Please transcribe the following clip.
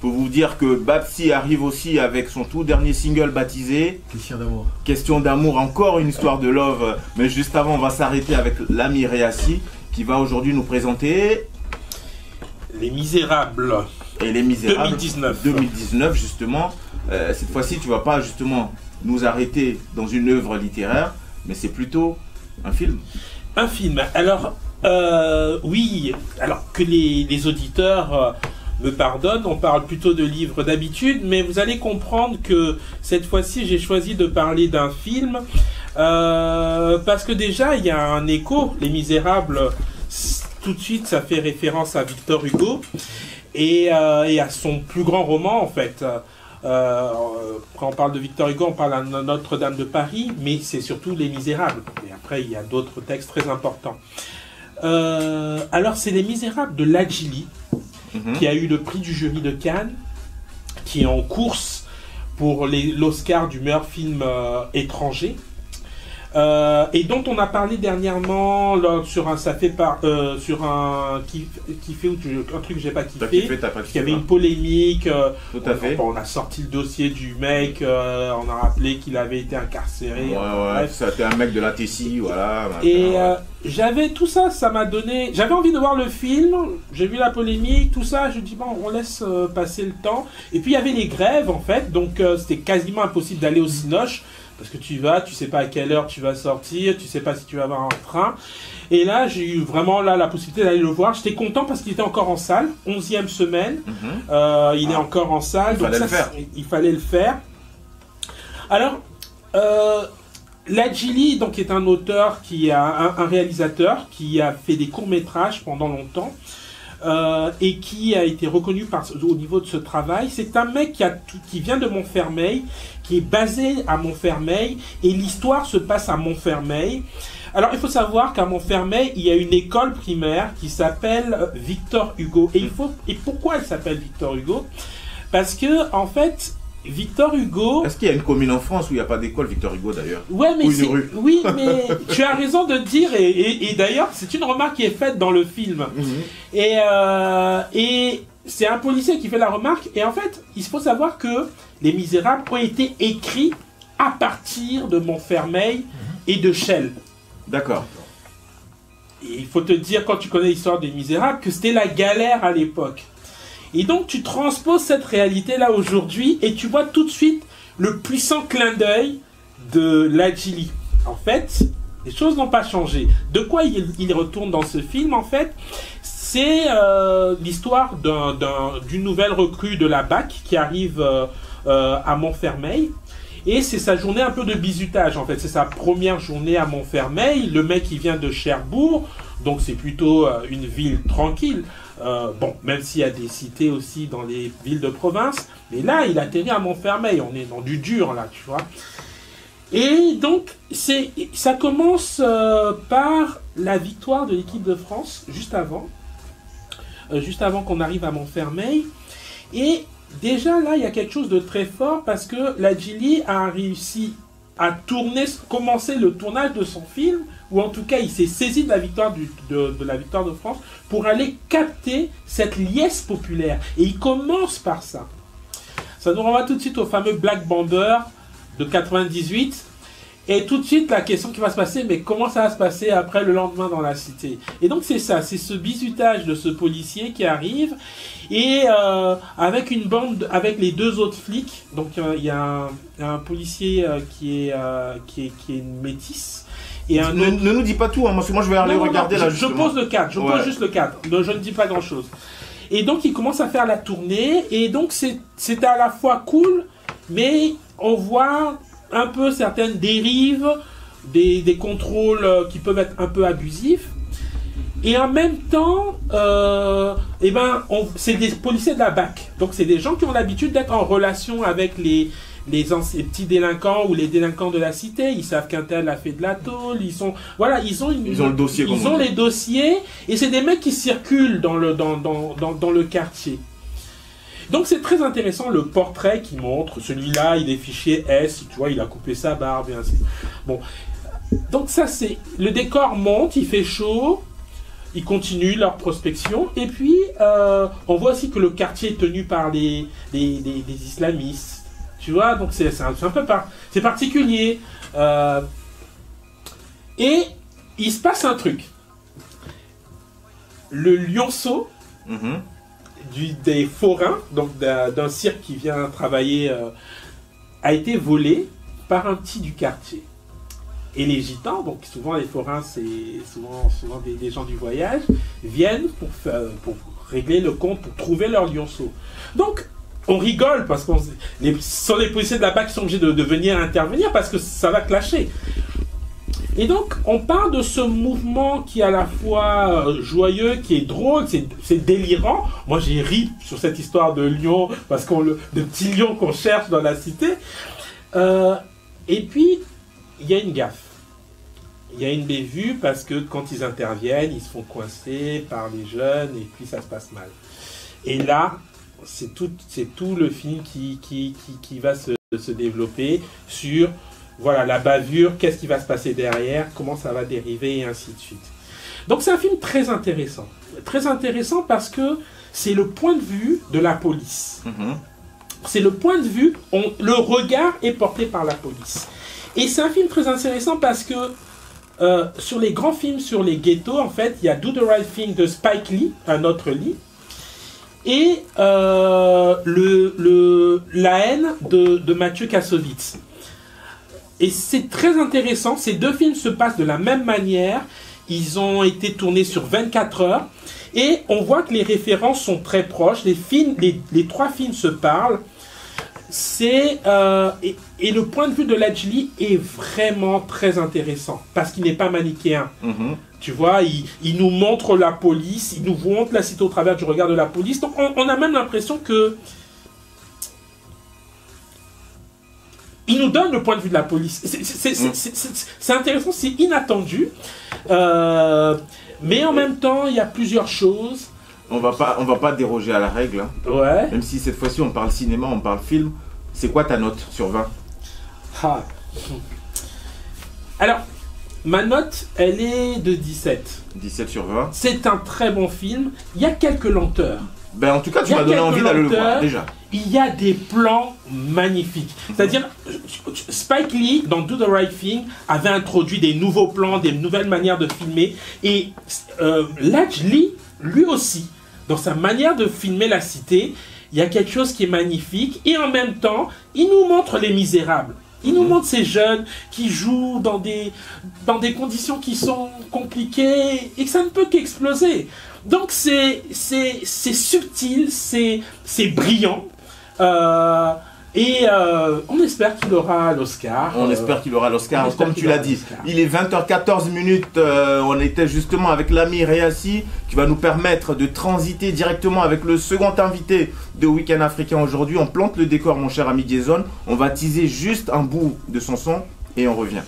Pour vous dire que Babsy arrive aussi avec son tout dernier single baptisé Question d'amour. Question d'amour, encore une histoire de love. Mais juste avant, on va s'arrêter avec l'ami Réassi qui va aujourd'hui nous présenter Les Misérables. Et Les Misérables 2019 justement. Cette fois-ci, tu vas pas justement nous arrêter dans une œuvre littéraire, mais c'est plutôt un film. Un film. Alors oui, alors que les auditeurs me pardonne, on parle plutôt de livres d'habitude, mais vous allez comprendre que cette fois-ci j'ai choisi de parler d'un film parce que déjà il y a un écho. Les Misérables, tout de suite ça fait référence à Victor Hugo et à son plus grand roman en fait. Quand on parle de Victor Hugo, on parle de Notre-Dame de Paris, mais c'est surtout Les Misérables. Et après il y a d'autres textes très importants. Alors c'est Les Misérables de Ladj Ly, qui a eu le prix du jury de Cannes, qui est en course pour l'Oscar du meilleur film étranger, et dont on a parlé dernièrement là, sur un qui avait une polémique. Tout à fait. On a sorti le dossier du mec, on a rappelé qu'il avait été incarcéré. Ouais, c'était un mec de la Tessie, voilà. Et j'avais tout ça, ça m'a donné... J'avais envie de voir le film, j'ai vu la polémique, tout ça, je dis bon, on laisse passer le temps. Et puis il y avait les grèves en fait, donc c'était quasiment impossible d'aller au Cinoche, parce que tu vas, tu sais pas à quelle heure tu vas sortir, tu sais pas si tu vas avoir un train. Et là, j'ai eu vraiment là, la possibilité d'aller le voir. J'étais content parce qu'il était encore en salle, 11e semaine, il est encore en salle, donc ça, il fallait le faire. Alors... Ladj Ly, donc, est un auteur, un réalisateur qui a fait des courts-métrages pendant longtemps et qui a été reconnu au niveau de ce travail. C'est un mec qui vient de Montfermeil, qui est basé à Montfermeil, et l'histoire se passe à Montfermeil. Alors, il faut savoir qu'à Montfermeil, il y a une école primaire qui s'appelle Victor Hugo. Et pourquoi elle s'appelle Victor Hugo? Parce que, en fait... Victor Hugo... Est-ce qu'il y a une commune en France où il n'y a pas d'école Victor Hugo d'ailleurs? Ouais, mais oui, mais tu as raison de le dire, et d'ailleurs c'est une remarque qui est faite dans le film. Et c'est un policier qui fait la remarque, et en fait il faut savoir que Les Misérables ont été écrits à partir de Montfermeil et de Chelles. D'accord. Il faut te dire, quand tu connais l'histoire des Misérables, que c'était la galère à l'époque. Et donc tu transposes cette réalité-là aujourd'hui et tu vois tout de suite le puissant clin d'œil de Ladj Ly. En fait, les choses n'ont pas changé. De quoi il retourne dans ce film, en fait? C'est l'histoire d'une nouvelle recrue de la BAC qui arrive à Montfermeil. Et c'est sa journée un peu de bizutage, en fait. C'est sa première journée à Montfermeil. Le mec, il vient de Cherbourg, donc c'est plutôt une ville tranquille. Bon, même s'il y a des cités aussi dans les villes de province, mais là, il atterrit à Montfermeil. On est dans du dur, là, tu vois. Et donc, ça commence par la victoire de l'équipe de France, juste avant qu'on arrive à Montfermeil. Et déjà, là, il y a quelque chose de très fort, parce que Ladj Ly a réussi à commencer le tournage de son film, ou en tout cas il s'est saisi de la victoire de France pour aller capter cette liesse populaire. Et il commence par ça. Ça nous renvoie tout de suite au fameux Black Bomber de 98. Et tout de suite la question qui va se passer, mais comment ça va se passer après, le lendemain, dans la cité? Et donc c'est ça, c'est ce bizutage de ce policier qui arrive, et avec une bande, avec les deux autres flics. Donc il y a un policier qui est métisse. Et ne nous dis pas tout, hein, parce que moi je vais aller regarder là. Je pose le cadre, je pose juste le cadre, je ne dis pas grand chose. Et donc il commence à faire la tournée, et donc c'est à la fois cool, mais on voit un peu certaines dérives, des contrôles qui peuvent être un peu abusifs. Et en même temps, c'est des policiers de la BAC. Donc c'est des gens qui ont l'habitude d'être en relation avec les petits délinquants ou les délinquants de la cité. Ils savent qu'un tel a fait de la tôle. Ils ont le dossier. Ils ont les dossiers. Et c'est des mecs qui circulent dans le quartier. Donc c'est très intéressant le portrait qui montre. Celui-là, il est fiché S, tu vois, il a coupé sa barbe et ainsi. Bon, donc ça c'est... Le décor monte, il fait chaud. Ils continuent leur prospection. Et puis, on voit aussi que le quartier est tenu par des islamistes. Tu vois, donc c'est un peu c'est particulier. Et il se passe un truc. Le lionceau des forains, donc d'un cirque qui vient travailler, a été volé par un petit du quartier. Et les gitans, donc souvent les forains, c'est souvent des gens du voyage, viennent pour régler le compte, pour trouver leur lionceau. Donc on rigole parce que les policiers de la BAC sont obligés de venir intervenir parce que ça va clasher. Et donc on parle de ce mouvement qui est à la fois joyeux, qui est drôle, c'est délirant. Moi j'ai ri sur cette histoire de lion, parce qu'on de petits lions qu'on cherche dans la cité. Et puis il y a une gaffe, il y a une bévue parce que quand ils interviennent, ils se font coincer par les jeunes et puis ça se passe mal. Et là, c'est tout le film qui va se développer sur voilà, la bavure, qu'est-ce qui va se passer derrière, comment ça va dériver et ainsi de suite. Donc c'est un film très intéressant parce que c'est le point de vue de la police. C'est le point de vue, le regard est porté par la police. Et c'est un film très intéressant parce que sur les grands films, sur les ghettos, en fait, il y a Do the Right Thing de Spike Lee, un autre Lee, et La Haine de Mathieu Kassovitz. Et c'est très intéressant, ces deux films se passent de la même manière, ils ont été tournés sur 24 heures, et on voit que les références sont très proches, les trois films se parlent. Et le point de vue de Ladj Ly est vraiment très intéressant parce qu'il n'est pas manichéen. Tu vois, il nous montre la police, il nous montre la cité au travers du regard de la police. Donc on a même l'impression que il nous donne le point de vue de la police. C'est intéressant, c'est inattendu, mais en même temps il y a plusieurs choses. On va pas déroger à la règle, hein. Ouais. Même si cette fois-ci on parle cinéma, on parle film. C'est quoi ta note sur 20? Ah. Alors, ma note, elle est de 17. 17 sur 20. C'est un très bon film. Il y a quelques lenteurs. Ben, en tout cas, tu m'as donné envie d'aller le voir, déjà. Il y a des plans magnifiques. C'est-à-dire, Spike Lee, dans Do the Right Thing, avait introduit des nouveaux plans, des nouvelles manières de filmer. Et Ladj Ly, lui aussi, dans sa manière de filmer la cité, il y a quelque chose qui est magnifique. Et en même temps, il nous montre Les Misérables. Il nous montre ces jeunes qui jouent dans des conditions qui sont compliquées et que ça ne peut qu'exploser. Donc c'est subtil, c'est brillant. On espère qu'il aura l'Oscar. On espère qu'il aura l'Oscar, comme tu l'as dit. Il est 20h14, on était justement avec l'ami Réassi qui va nous permettre de transiter directement avec le second invité de Week-end Africain aujourd'hui. On plante le décor, mon cher ami Diazone. On va teaser juste un bout de son et on revient.